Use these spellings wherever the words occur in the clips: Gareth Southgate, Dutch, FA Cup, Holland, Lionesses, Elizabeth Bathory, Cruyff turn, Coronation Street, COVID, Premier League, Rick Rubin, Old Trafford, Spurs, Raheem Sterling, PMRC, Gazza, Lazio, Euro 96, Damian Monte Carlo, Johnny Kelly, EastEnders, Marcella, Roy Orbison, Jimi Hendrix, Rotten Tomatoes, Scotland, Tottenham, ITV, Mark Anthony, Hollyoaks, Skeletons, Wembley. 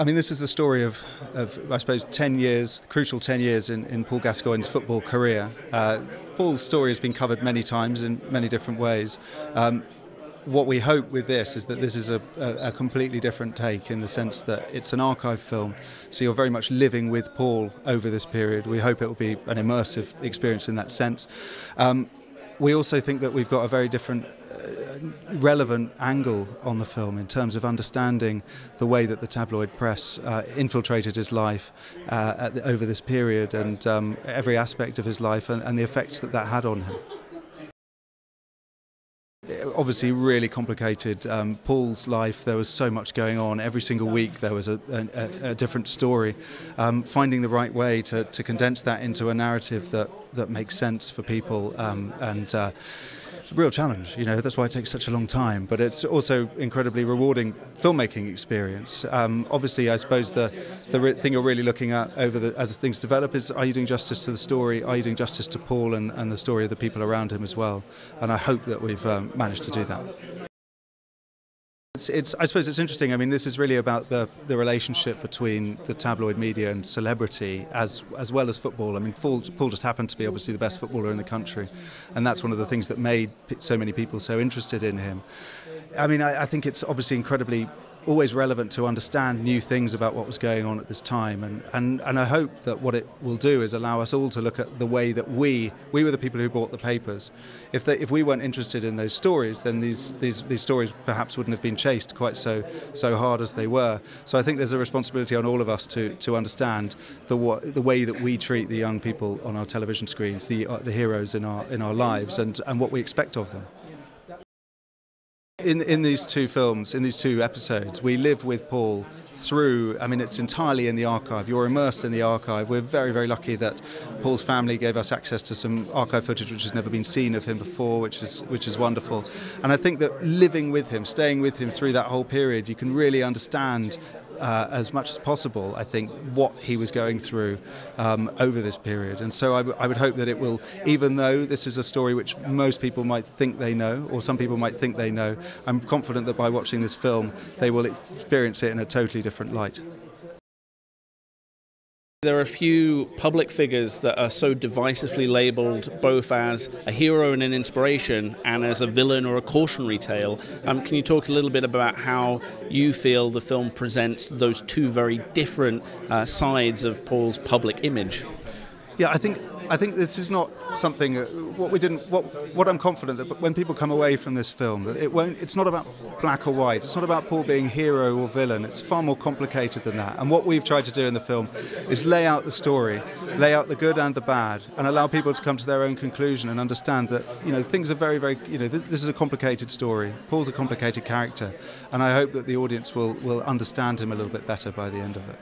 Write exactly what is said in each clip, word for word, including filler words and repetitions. I mean, this is the story of, of I suppose, ten years, crucial ten years in, in Paul Gascoigne's football career. Uh, Paul's story has been covered many times in many different ways. Um, what we hope with this is that this is a, a, a completely different take, in the sense that it's an archive film, so you're very much living with Paul over this period. We hope it will be an immersive experience in that sense. Um, we also think that we've got a very different relevant angle on the film in terms of understanding the way that the tabloid press uh, infiltrated his life uh, at the, over this period, and um, every aspect of his life, and, and the effects that that had on him. Obviously really complicated. Um, Paul's life, there was so much going on. Every single week there was a, a, a different story. Um, finding the right way to, to condense that into a narrative that, that makes sense for people, um, and uh, it's a real challenge, you know, that's why it takes such a long time, but it's also incredibly rewarding filmmaking experience. Um, obviously, I suppose the, the re thing you're really looking at over the, as things develop is, are you doing justice to the story, are you doing justice to Paul and, and the story of the people around him as well, and I hope that we've um, managed to do that. It's, it's, I suppose it's interesting. I mean, this is really about the, the relationship between the tabloid media and celebrity, as as well as football. I mean, Paul, Paul just happened to be obviously the best footballer in the country, and that's one of the things that made so many people so interested in him. I mean, I, I think it's obviously incredibly always relevant to understand new things about what was going on at this time, and, and, and I hope that what it will do is allow us all to look at the way that we, we were the people who bought the papers. If, they, if we weren't interested in those stories, then these, these, these stories perhaps wouldn't have been chased quite so, so hard as they were. So I think there's a responsibility on all of us to, to understand the, the way that we treat the young people on our television screens, the, uh, the heroes in our, in our lives, and, and what we expect of them. In, in these two films, in these two episodes, we live with Paul through, I mean, it's entirely in the archive. You're immersed in the archive. We're very, very lucky that Paul's family gave us access to some archive footage which has never been seen of him before, which is, which is wonderful. And I think that living with him, staying with him through that whole period, you can really understand Uh, as much as possible, I think, what he was going through um, over this period. And so I, w I would hope that it will, even though this is a story which most people might think they know, or some people might think they know, I'm confident that by watching this film they will experience it in a totally different light. There are a few public figures that are so divisively labelled both as a hero and an inspiration and as a villain or a cautionary tale. Um, can you talk a little bit about how you feel the film presents those two very different uh, sides of Paul's public image? Yeah, I think I think this is not something what we didn't what what I'm confident that when people come away from this film, that it won't it's not about black or white. It's not about Paul being hero or villain. It's far more complicated than that. And what we've tried to do in the film is lay out the story, lay out the good and the bad, and allow people to come to their own conclusion and understand that, you know, things are very very you know th this is a complicated story. Paul's a complicated character, and I hope that the audience will will understand him a little bit better by the end of it.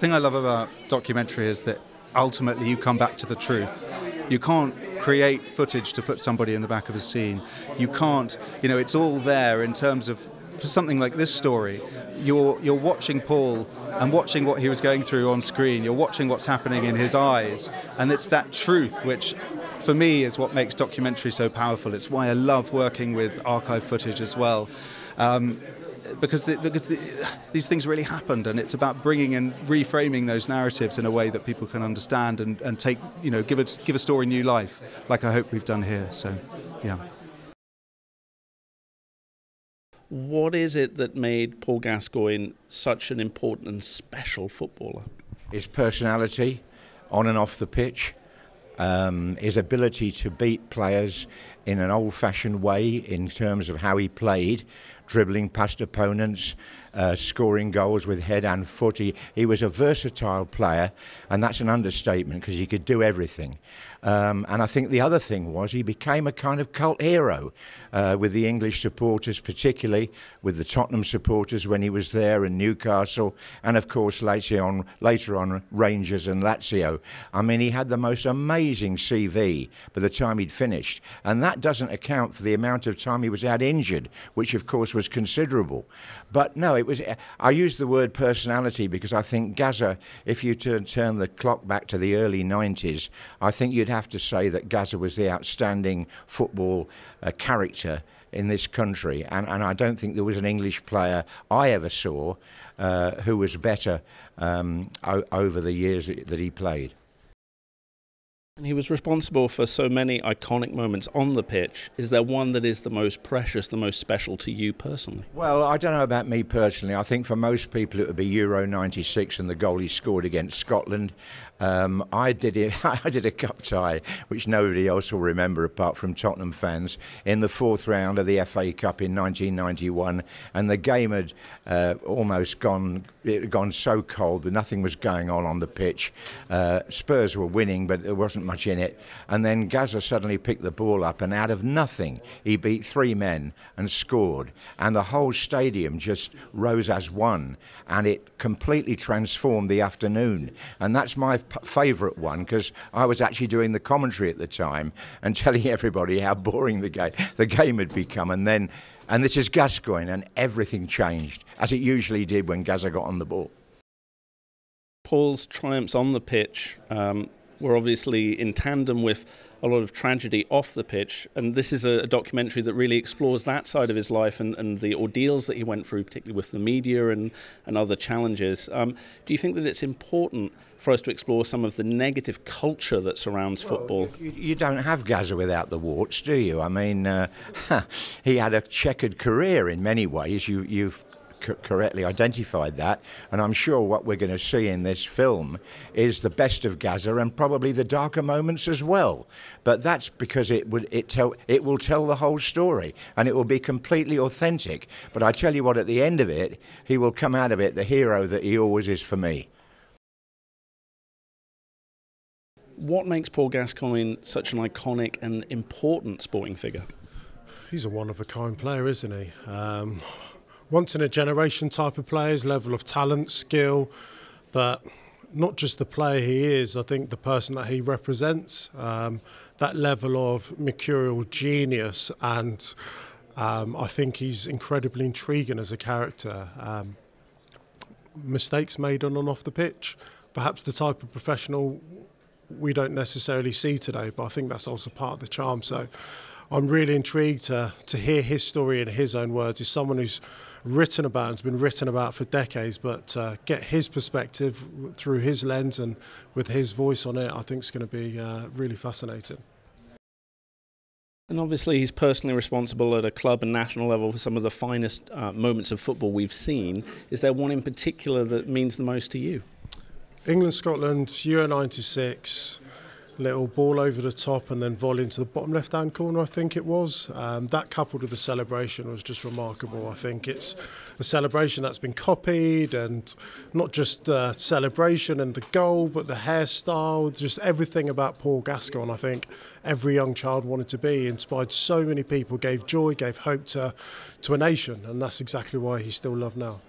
The thing I love about documentary is that ultimately you come back to the truth. You can't create footage to put somebody in the back of a scene. You can't, you know, it's all there in terms of, for something like this story, you're, you're watching Paul and watching what he was going through on screen, you're watching what's happening in his eyes, and it's that truth which, for me, is what makes documentary so powerful. It's why I love working with archive footage as well. Um, Because, the, because the, these things really happened, and it's about bringing and reframing those narratives in a way that people can understand and, and take, you know, give a, give a story new life, like I hope we've done here. So, yeah. What is it that made Paul Gascoigne such an important and special footballer? His personality, on and off the pitch. Um, his ability to beat players in an old-fashioned way in terms of how he played, dribbling past opponents, uh, scoring goals with head and foot. He, he was a versatile player, and that's an understatement because he could do everything. Um, and I think the other thing was he became a kind of cult hero uh, with the English supporters, particularly with the Tottenham supporters when he was there, in Newcastle, and of course later on, later on Rangers and Lazio. I mean, he had the most amazing C V by the time he'd finished, and that doesn't account for the amount of time he was out injured, which of course was considerable. But no, it was, I use the word personality because I think Gaza, if you turn, turn the clock back to the early nineties, I think you'd have to say that Gaza was the outstanding football uh, character in this country, and, and I don't think there was an English player I ever saw uh, who was better um, o over the years that he played. And he was responsible for so many iconic moments on the pitch. Is there one that is the most precious, the most special to you personally? Well, I don't know about me personally. I think for most people it would be Euro ninety-six and the goal he scored against Scotland. Um, I did it, I did a cup tie, which nobody else will remember apart from Tottenham fans, in the fourth round of the F A Cup in nineteen ninety-one. And the game had uh, almost gone, it had gone so cold that nothing was going on on the pitch. Uh, Spurs were winning, but there wasn't much in it, and then Gaza suddenly picked the ball up, and out of nothing he beat three men and scored, and the whole stadium just rose as one, and it completely transformed the afternoon. And that's my favourite one, because I was actually doing the commentary at the time and telling everybody how boring the game the game had become, and then and this is Gascoigne, and everything changed, as it usually did when Gaza got on the ball. Paul's triumphs on the pitch um were obviously in tandem with a lot of tragedy off the pitch, and this is a documentary that really explores that side of his life and, and the ordeals that he went through, particularly with the media and, and other challenges. Um, do you think that it's important for us to explore some of the negative culture that surrounds well, football? You, you don't have Gaza without the warts, do you? I mean, uh, he had a checkered career in many ways. You, you've correctly identified that, and I'm sure what we're going to see in this film is the best of Gaza and probably the darker moments as well. But that's because it would it tell it will tell the whole story, and it will be completely authentic. But I tell you what, at the end of it, he will come out of it the hero that he always is for me. What makes Paul Gascoigne such an iconic and important sporting figure? He's a one-of-a-kind player, isn't he? Um, Once in a generation type of players, level of talent, skill, but not just the player he is, I think the person that he represents, um, that level of mercurial genius, and um, I think he's incredibly intriguing as a character. Um, mistakes made on and off the pitch, perhaps the type of professional we don't necessarily see today, but I think that's also part of the charm. So I'm really intrigued to, to hear his story in his own words. He's someone who's written about and has been written about for decades, but uh, get his perspective through his lens and with his voice on it, I think it's going to be uh, really fascinating. And obviously he's personally responsible at a club and national level for some of the finest uh, moments of football we've seen. Is there one in particular that means the most to you? England, Scotland, Euro ninety-six. Little ball over the top and then volley into the bottom left-hand corner, I think it was. Um, that coupled with the celebration was just remarkable. I think it's a celebration that's been copied, and not just the celebration and the goal, but the hairstyle, just everything about Paul Gascoigne. I think every young child wanted to be, inspired so many people, gave joy, gave hope to, to a nation, and that's exactly why he's still loved now.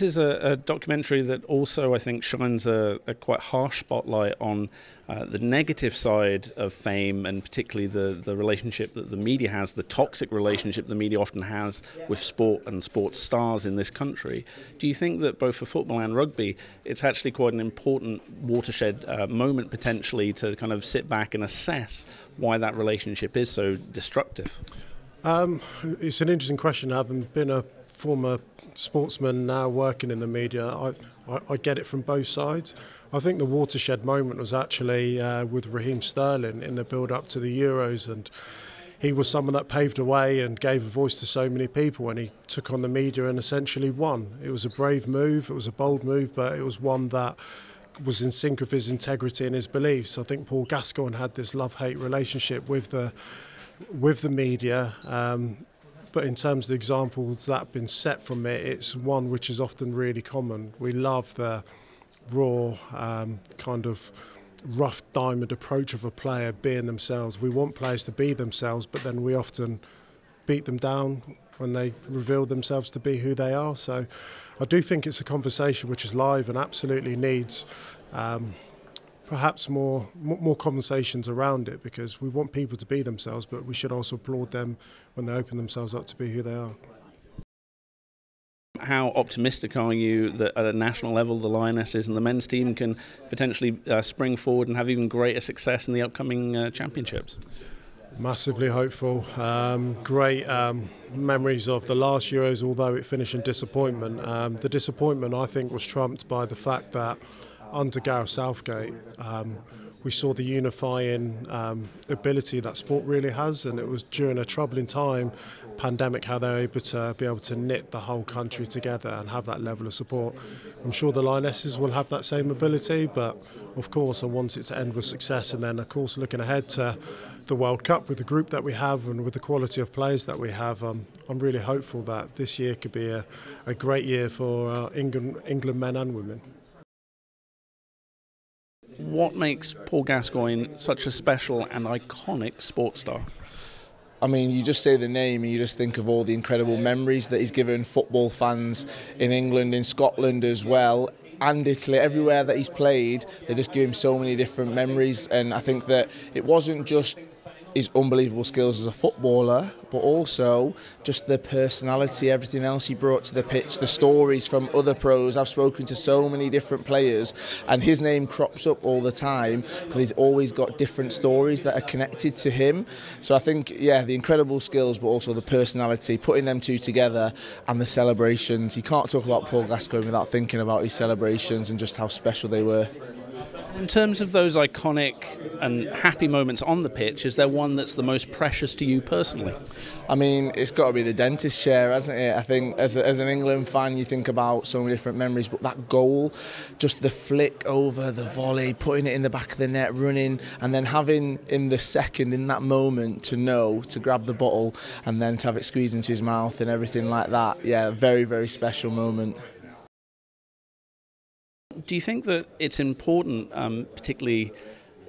This is a, a documentary that also, I think, shines a, a quite harsh spotlight on uh, the negative side of fame, and particularly the, the relationship that the media has, the toxic relationship the media often has with sport and sports stars in this country. Do you think that both for football and rugby, it's actually quite an important watershed uh, moment potentially to kind of sit back and assess why that relationship is so destructive? Um, it's an interesting question. Having been a former sportsman now working in the media, I, I, I get it from both sides. I think the watershed moment was actually uh, with Raheem Sterling in the build-up to the Euros, and he was someone that paved the way and gave a voice to so many people, and he took on the media and essentially won. It was a brave move, it was a bold move, but it was one that was in sync with his integrity and his beliefs. I think Paul Gascoigne had this love-hate relationship with the, with the media, um, but in terms of the examples that have been set from it, it's one which is often really common. We love the raw, um, kind of rough diamond approach of a player being themselves. We want players to be themselves, but then we often beat them down when they reveal themselves to be who they are. So I do think it's a conversation which is live and absolutely needs um, perhaps more more conversations around it, because we want people to be themselves, but we should also applaud them when they open themselves up to be who they are. How optimistic are you that at a national level the Lionesses and the men's team can potentially uh, spring forward and have even greater success in the upcoming uh, championships? Massively hopeful. Um, great um, memories of the last Euros, although it finished in disappointment. Um, the disappointment, I think, was trumped by the fact that under Gareth Southgate, um, we saw the unifying um, ability that sport really has, and it was during a troubling time, pandemic, how they were able to be able to knit the whole country together and have that level of support. I'm sure the Lionesses will have that same ability, but of course I want it to end with success, and then of course looking ahead to the World Cup with the group that we have and with the quality of players that we have, um, I'm really hopeful that this year could be a, a great year for uh, England, England men and women. What makes Paul Gascoigne such a special and iconic sports star? I mean, you just say the name and you just think of all the incredible memories that he's given football fans in England, in Scotland as well, and Italy. Everywhere that he's played, they just give him so many different memories, and I think that it wasn't just his unbelievable skills as a footballer, but also just the personality, everything else he brought to the pitch, the stories from other pros. I've spoken to so many different players and his name crops up all the time because he's always got different stories that are connected to him. So I think, yeah, the incredible skills, but also the personality, putting them two together, and the celebrations. You can't talk about Paul Gascoigne without thinking about his celebrations and just how special they were. In terms of those iconic and happy moments on the pitch, is there one that's the most precious to you personally? I mean, it's got to be the dentist chair, hasn't it? I think as, a, as an England fan, you think about so many different memories, but that goal, just the flick over, the volley, putting it in the back of the net, running, and then having in the second, in that moment, to know, to grab the bottle and then to have it squeezed into his mouth and everything like that. Yeah, very, very special moment. Do you think that it's important, um, particularly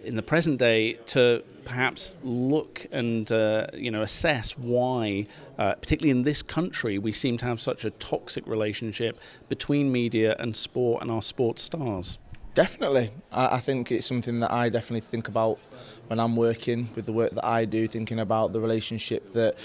in the present day, to perhaps look and uh, you know, assess why, uh, particularly in this country, we seem to have such a toxic relationship between media and sport and our sports stars? Definitely. I, I think it's something that I definitely think about when I'm working with the work that I do, thinking about the relationship that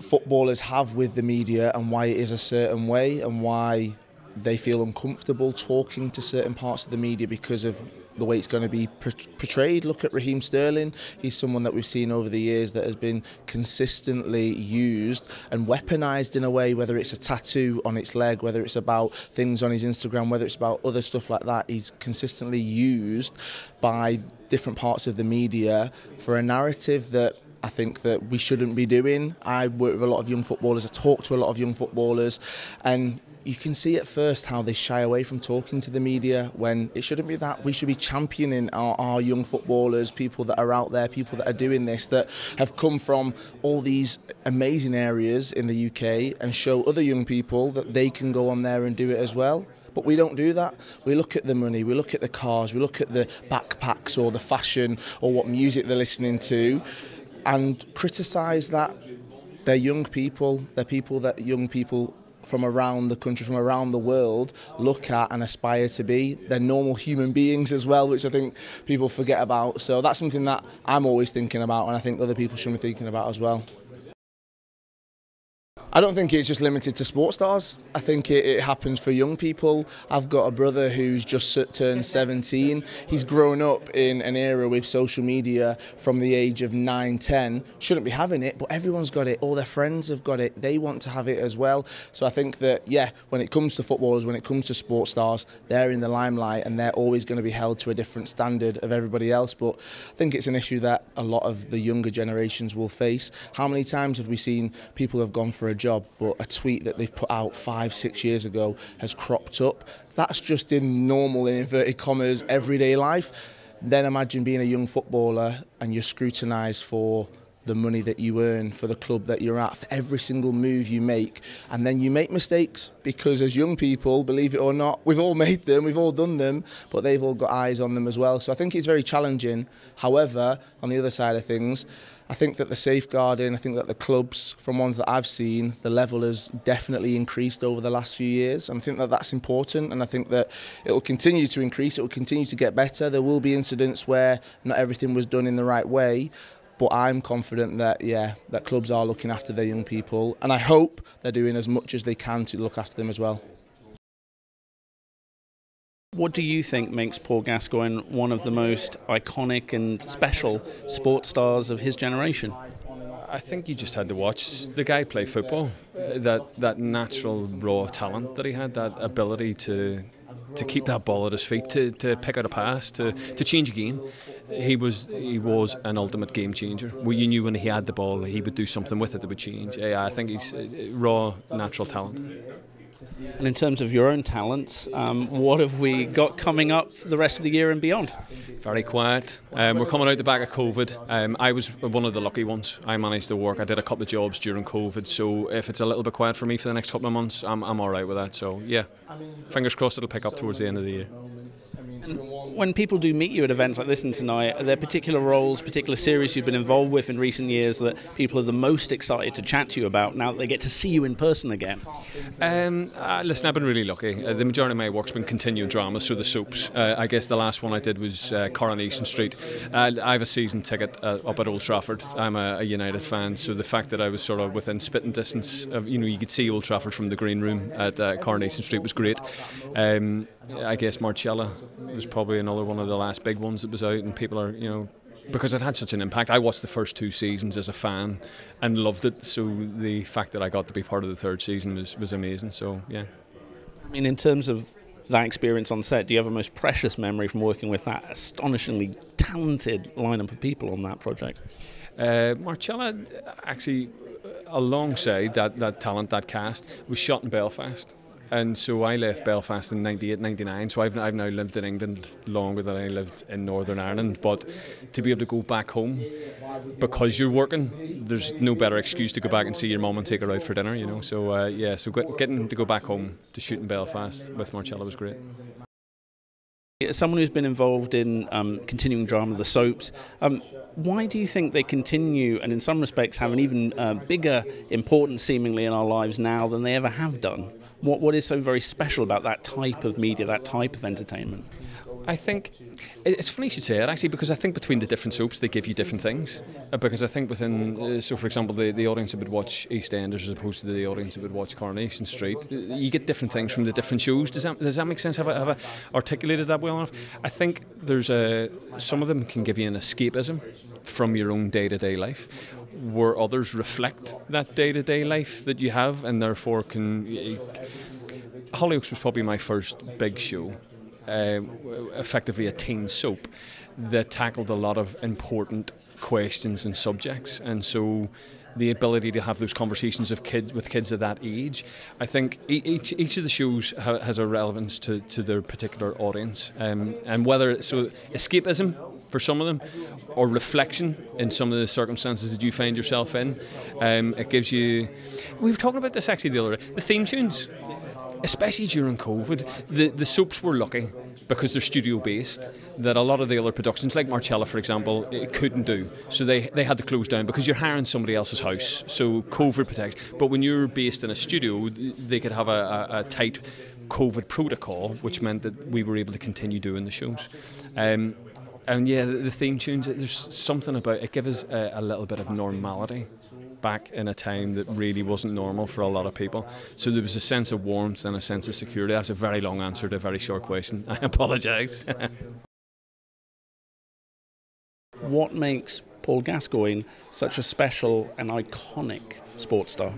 footballers have with the media and why it is a certain way and why they feel uncomfortable talking to certain parts of the media because of the way it's going to be portrayed. Look at Raheem Sterling. He's someone that we've seen over the years that has been consistently used and weaponized in a way, whether it's a tattoo on its leg, whether it's about things on his Instagram, whether it's about other stuff like that. He's consistently used by different parts of the media for a narrative that I think that we shouldn't be doing. I work with a lot of young footballers. I talk to a lot of young footballers, and you can see at first how they shy away from talking to the media when it shouldn't be that. We should be championing our, our young footballers, people that are out there, people that are doing this, that have come from all these amazing areas in the U K, and show other young people that they can go on there and do it as well. But we don't do that. We look at the money, we look at the cars, we look at the backpacks or the fashion or what music they're listening to, and criticise that. They're young people, they're people that young people from around the country, from around the world, look at and aspire to be. They're normal human beings as well, which I think people forget about. So that's something that I'm always thinking about, and I think other people should be thinking about as well. I don't think it's just limited to sports stars. I think it, it happens for young people. I've got a brother who's just turned seventeen. He's grown up in an era with social media from the age of nine, ten. Shouldn't be having it, but everyone's got it. All their friends have got it. They want to have it as well. So I think that, yeah, when it comes to footballers, when it comes to sports stars, they're in the limelight and they're always going to be held to a different standard of everybody else. But I think it's an issue that a lot of the younger generations will face. How many times have we seen people have gone for a job, but a tweet that they've put out five, six years ago has cropped up? That's just in normal, in inverted commas, everyday life. Then imagine being a young footballer and you're scrutinised for the money that you earn, for the club that you're at, for every single move you make. And then you make mistakes, because as young people, believe it or not, we've all made them, we've all done them, but they've all got eyes on them as well. So I think it's very challenging. However, on the other side of things, I think that the safeguarding, I think that the clubs, from ones that I've seen, the level has definitely increased over the last few years. And I think that that's important, and I think that it will continue to increase, it will continue to get better. There will be incidents where not everything was done in the right way, but I'm confident that, yeah, that clubs are looking after their young people, and I hope they're doing as much as they can to look after them as well. What do you think makes Paul Gascoigne one of the most iconic and special sports stars of his generation? I think you just had to watch the guy play football. Uh, that that natural raw talent that he had, that ability to to keep that ball at his feet, to, to pick out a pass, to, to change a game. He was he was an ultimate game changer. Well, you knew when he had the ball, he would do something with it that would change. Yeah, I think he's raw, natural talent. And in terms of your own talents, um, what have we got coming up the rest of the year and beyond? Very quiet. Um, we're coming out the back of COVID. Um, I was one of the lucky ones. I managed to work. I did a couple of jobs during COVID. So if it's a little bit quiet for me for the next couple of months, I'm, I'm all right with that. So yeah, fingers crossed it'll pick up towards the end of the year. And when people do meet you at events like this and tonight, are there particular roles, particular series you've been involved with in recent years that people are the most excited to chat to you about now that they get to see you in person again? Um, uh, listen, I've been really lucky. Uh, the majority of my work's been continuing dramas, so the soaps. Uh, I guess the last one I did was uh, Coronation Street. Uh, I have a season ticket uh, up at Old Trafford. I'm a, a United fan, so the fact that I was sort of within spitting distance of, you know, you could see Old Trafford from the green room at uh, Coronation Street was great. Um, I guess Marcella was probably another one of the last big ones that was out, and people are, you know, because it had such an impact. I watched the first two seasons as a fan and loved it, so the fact that I got to be part of the third season was, was amazing, so yeah. I mean, in terms of that experience on set, do you have a most precious memory from working with that astonishingly talented lineup of people on that project? Uh, Marcella, actually, alongside that, that talent, that cast, was shot in Belfast. And so I left Belfast in ninety-eight, ninety-nine, so I've, I've now lived in England longer than I lived in Northern Ireland, but to be able to go back home, because you're working, there's no better excuse to go back and see your mum and take her out for dinner, you know, so uh, yeah, so getting to go back home to shoot in Belfast with Marcella was great. As someone who's been involved in um, continuing drama, the soaps, um, why do you think they continue and in some respects have an even uh, bigger importance seemingly in our lives now than they ever have done? What What is so very special about that type of media, that type of entertainment? I think, it's funny you should say it actually, because I think between the different soaps they give you different things, because I think within, uh, so for example the, the audience that would watch EastEnders as opposed to the audience that would watch Coronation Street, you get different things from the different shows. Does that, does that make sense? Have I, have I articulated that well enough? I think there's a, some of them can give you an escapism from your own day-to-day life, where others reflect that day-to-day life that you have and therefore can... Hollyoaks was probably my first big show. Uh, effectively a teen soap that tackled a lot of important questions and subjects, and so the ability to have those conversations of kids with kids at that age, I think each each of the shows ha has a relevance to, to their particular audience, um, and whether so escapism for some of them or reflection in some of the circumstances that you find yourself in, um, it gives you. We were talking about this actually the other day, the theme tunes. Especially during COVID, the, the soaps were lucky, because they're studio-based, that a lot of the other productions, like Marcella, for example, it couldn't do. So they, they had to close down, because you're hiring somebody else's house, so COVID protects. But when you're based in a studio, they could have a, a, a tight COVID protocol, which meant that we were able to continue doing the shows. Um, and yeah, the, the theme tunes, there's something about it, it gives us a, a little bit of normality. Back in a time that really wasn't normal for a lot of people. So there was a sense of warmth and a sense of security. That's a very long answer to a very short question. I apologise. What makes Paul Gascoigne such a special and iconic sports star?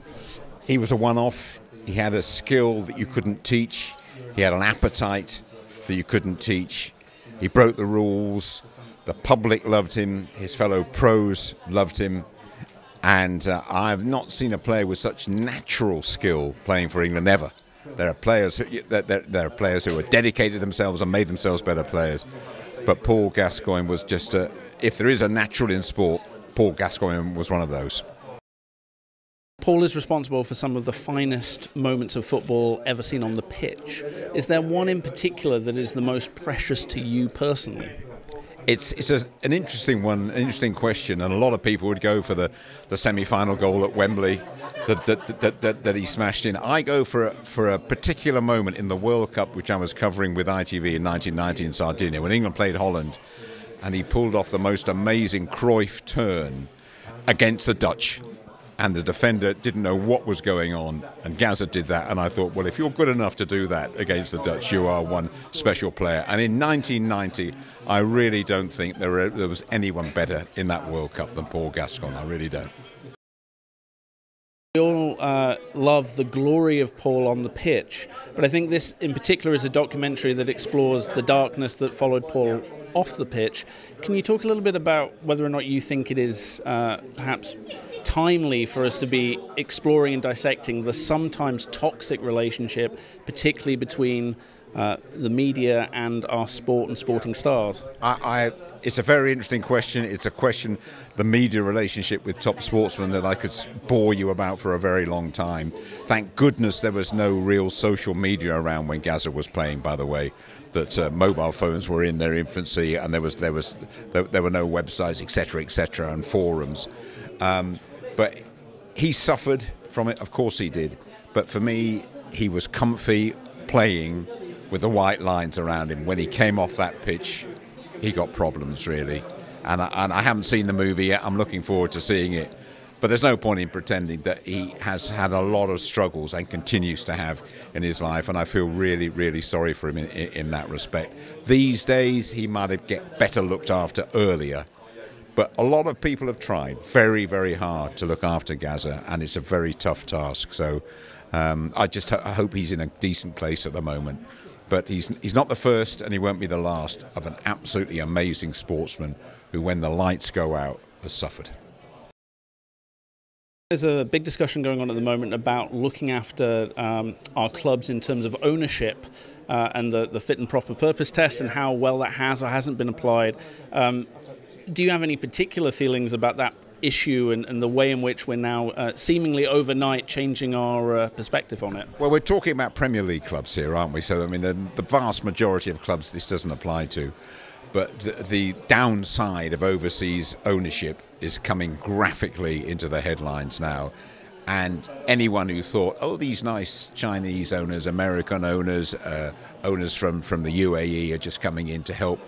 He was a one-off. He had a skill that you couldn't teach. He had an appetite that you couldn't teach. He broke the rules. The public loved him. His fellow pros loved him. And uh, I've not seen a player with such natural skill playing for England ever. There are players who, there, there are players who are dedicated themselves and made themselves better players. But Paul Gascoigne was just a, if there is a natural in sport, Paul Gascoigne was one of those. Paul is responsible for some of the finest moments of football ever seen on the pitch. Is there one in particular that is the most precious to you personally? It's, it's a, an interesting one, an interesting question, and a lot of people would go for the, the semi-final goal at Wembley that, that, that, that, that he smashed in. I go for a, for a particular moment in the World Cup, which I was covering with I T V in nineteen ninety in Sardinia, when England played Holland, and he pulled off the most amazing Cruyff turn against the Dutch. and the defender didn't know what was going on, and Gazza did that, and I thought, well, if you're good enough to do that against the Dutch, you are one special player. And in nineteen ninety, I really don't think there, were, there was anyone better in that World Cup than Paul Gascoigne. I really don't. We all uh, love the glory of Paul on the pitch, but I think this in particular is a documentary that explores the darkness that followed Paul off the pitch. Can you talk a little bit about whether or not you think it is uh, perhaps timely for us to be exploring and dissecting the sometimes toxic relationship, particularly between Uh, the media and our sport and sporting stars? I, I, it's a very interesting question. It's a question, the media relationship with top sportsmen, that I could bore you about for a very long time. Thank goodness there was no real social media around when Gazza was playing, by the way, that uh, mobile phones were in their infancy, and there was there was there, there were no websites, et cetera, et cetera, and forums. Um, but he suffered from it, of course he did. But for me, he was comfy playing with the white lines around him. When he came off that pitch, he got problems, really. And I, and I haven't seen the movie yet. I'm looking forward to seeing it. But there's no point in pretending that he has had a lot of struggles and continues to have in his life. And I feel really, really sorry for him in, in that respect. These days, he might have get better looked after earlier. But a lot of people have tried very, very hard to look after Gazza, and it's a very tough task. So um, I just ho- I hope he's in a decent place at the moment. But he's he's not the first, and he won't be the last, of an absolutely amazing sportsman who, when the lights go out, has suffered. There's a big discussion going on at the moment about looking after um, our clubs in terms of ownership uh, and the, the fit and proper purpose test and how well that has or hasn't been applied. Um, do you have any particular feelings about that issue and, and the way in which we're now uh, seemingly overnight changing our uh, perspective on it? Well, we're talking about Premier League clubs here, aren't we? So, I mean, the, the vast majority of clubs this doesn't apply to. But the, the downside of overseas ownership is coming graphically into the headlines now. And anyone who thought, oh, these nice Chinese owners, American owners, uh, owners from, from the U A E are just coming in to help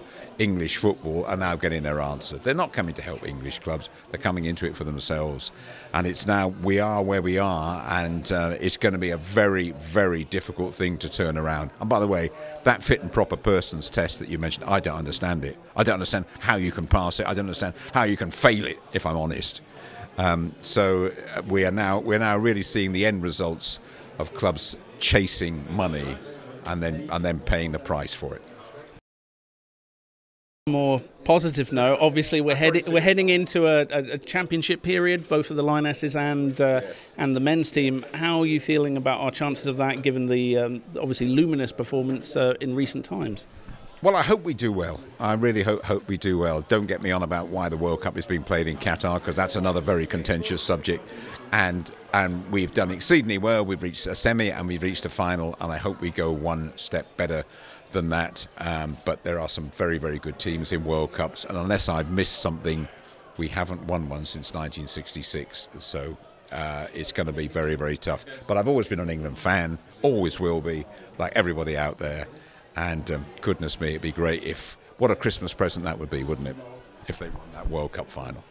English football, are now getting their answer. They're not coming to help English clubs, they're coming into it for themselves. And it's now, we are where we are, and uh, it's going to be a very, very difficult thing to turn around. And by the way, that fit and proper persons test that you mentioned, I don't understand it. I don't understand how you can pass it. I don't understand how you can fail it, if I'm honest. Um, so we are now, we're now really seeing the end results of clubs chasing money and then, and then paying the price for it. More positive note, obviously we're heading we're heading into a, a, a championship period, both of the Lionesses and uh, yes. and the men's team. How are you feeling about our chances of that, given the um, obviously luminous performance uh, in recent times? Well, I hope we do well. I really hope hope we do well. Don't get me on about why the World Cup is being played in Qatar, because that's another very contentious subject. And and we've done exceedingly well. We've reached a semi and we've reached a final, and I hope we go one step better than that, um, but there are some very, very good teams in World Cups, and unless I've missed something, we haven't won one since nineteen sixty-six, so uh, it's going to be very, very tough. But I've always been an England fan, always will be, like everybody out there, and um, goodness me, it'd be great if, what a Christmas present that would be, wouldn't it, if they won that World Cup final.